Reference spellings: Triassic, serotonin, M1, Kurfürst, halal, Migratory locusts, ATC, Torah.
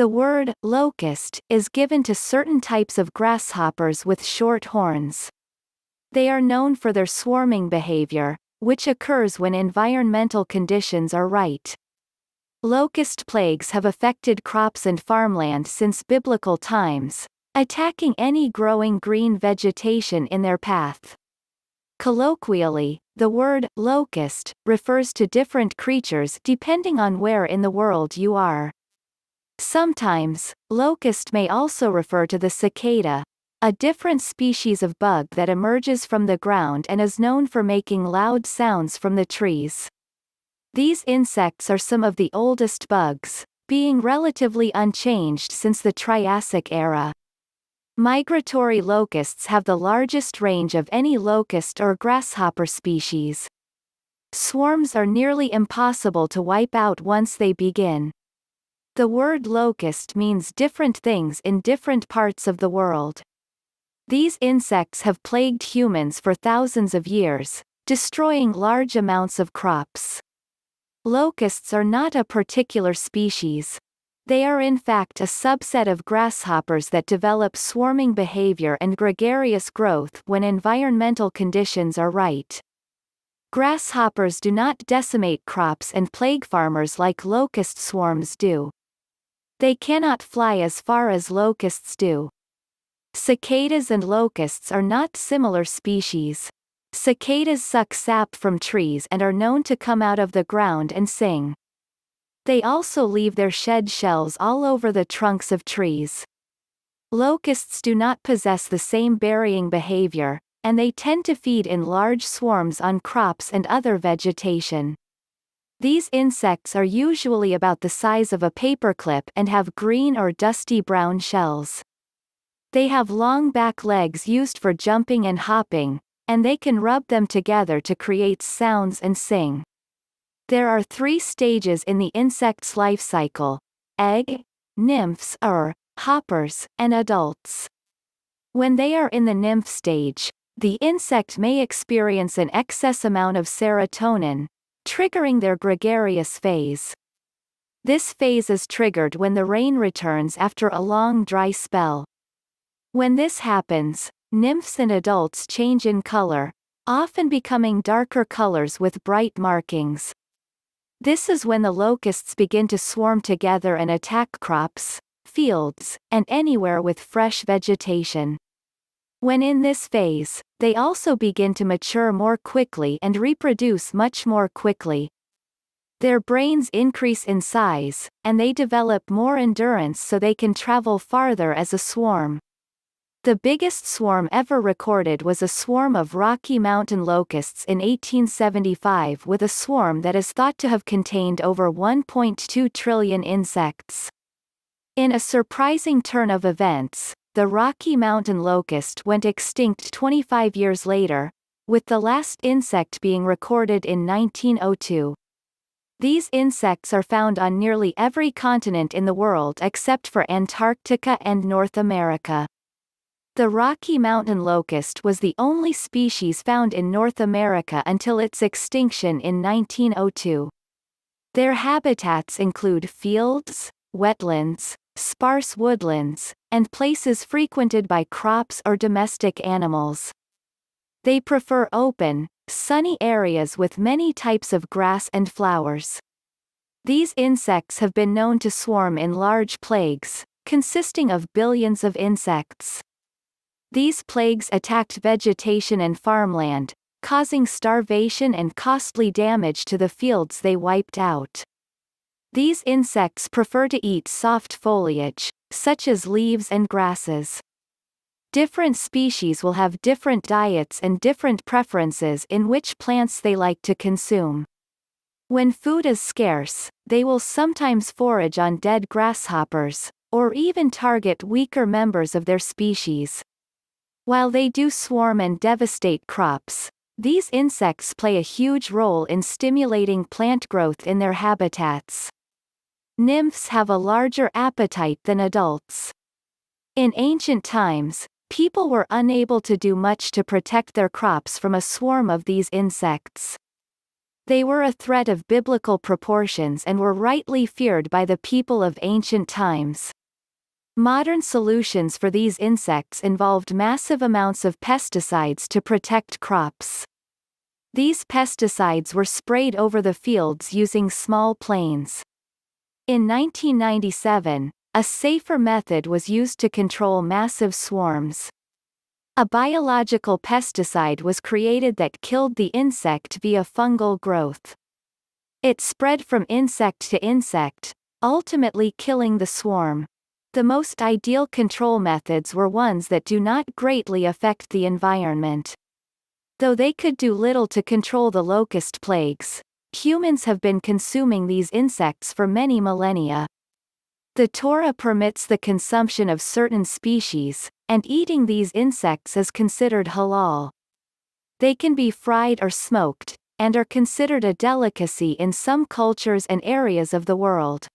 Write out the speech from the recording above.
The word locust is given to certain types of grasshoppers with short horns. They are known for their swarming behavior, which occurs when environmental conditions are right. Locust plagues have affected crops and farmland since biblical times, attacking any growing green vegetation in their path. Colloquially, the word locust refers to different creatures depending on where in the world you are. Sometimes, locust may also refer to the cicada, a different species of bug that emerges from the ground and is known for making loud sounds from the trees. These insects are some of the oldest bugs, being relatively unchanged since the Triassic era. Migratory locusts have the largest range of any locust or grasshopper species. Swarms are nearly impossible to wipe out once they begin. The word locust means different things in different parts of the world. These insects have plagued humans for thousands of years, destroying large amounts of crops. Locusts are not a particular species. They are in fact a subset of grasshoppers that develop swarming behavior and gregarious growth when environmental conditions are right. Grasshoppers do not decimate crops and plague farmers like locust swarms do. They cannot fly as far as locusts do. Cicadas and locusts are not similar species. Cicadas suck sap from trees and are known to come out of the ground and sing. They also leave their shed shells all over the trunks of trees. Locusts do not possess the same burying behavior, and they tend to feed in large swarms on crops and other vegetation. These insects are usually about the size of a paperclip and have green or dusty brown shells. They have long back legs used for jumping and hopping, and they can rub them together to create sounds and sing. There are three stages in the insect's life cycle: egg, nymphs or hoppers, and adults. When they are in the nymph stage, the insect may experience an excess amount of serotonin, triggering their gregarious phase. This phase is triggered when the rain returns after a long dry spell. When this happens, nymphs and adults change in color, often becoming darker colors with bright markings. This is when the locusts begin to swarm together and attack crops, fields, and anywhere with fresh vegetation. When in this phase, they also begin to mature more quickly and reproduce much more quickly. Their brains increase in size, and they develop more endurance so they can travel farther as a swarm. The biggest swarm ever recorded was a swarm of Rocky Mountain locusts in 1875, with a swarm that is thought to have contained over 1.2 trillion insects. In a surprising turn of events, the Rocky Mountain locust went extinct 25 years later, with the last insect being recorded in 1902. These insects are found on nearly every continent in the world except for Antarctica and North America. The Rocky Mountain locust was the only species found in North America until its extinction in 1902. Their habitats include fields, wetlands, sparse woodlands, and places frequented by crops or domestic animals. They prefer open, sunny areas with many types of grass and flowers. These insects have been known to swarm in large plagues, consisting of billions of insects. These plagues attacked vegetation and farmland, causing starvation and costly damage to the fields they wiped out. These insects prefer to eat soft foliage, such as leaves and grasses. Different species will have different diets and different preferences in which plants they like to consume. When food is scarce, they will sometimes forage on dead grasshoppers, or even target weaker members of their species. While they do swarm and devastate crops, these insects play a huge role in stimulating plant growth in their habitats. Nymphs have a larger appetite than adults. In ancient times, people were unable to do much to protect their crops from a swarm of these insects. They were a threat of biblical proportions and were rightly feared by the people of ancient times. Modern solutions for these insects involved massive amounts of pesticides to protect crops. These pesticides were sprayed over the fields using small planes. In 1997, a safer method was used to control massive swarms. A biological pesticide was created that killed the insect via fungal growth. It spread from insect to insect, ultimately killing the swarm. The most ideal control methods were ones that do not greatly affect the environment. Though they could do little to control the locust plagues, humans have been consuming these insects for many millennia. The Torah permits the consumption of certain species, and eating these insects is considered halal. They can be fried or smoked, and are considered a delicacy in some cultures and areas of the world.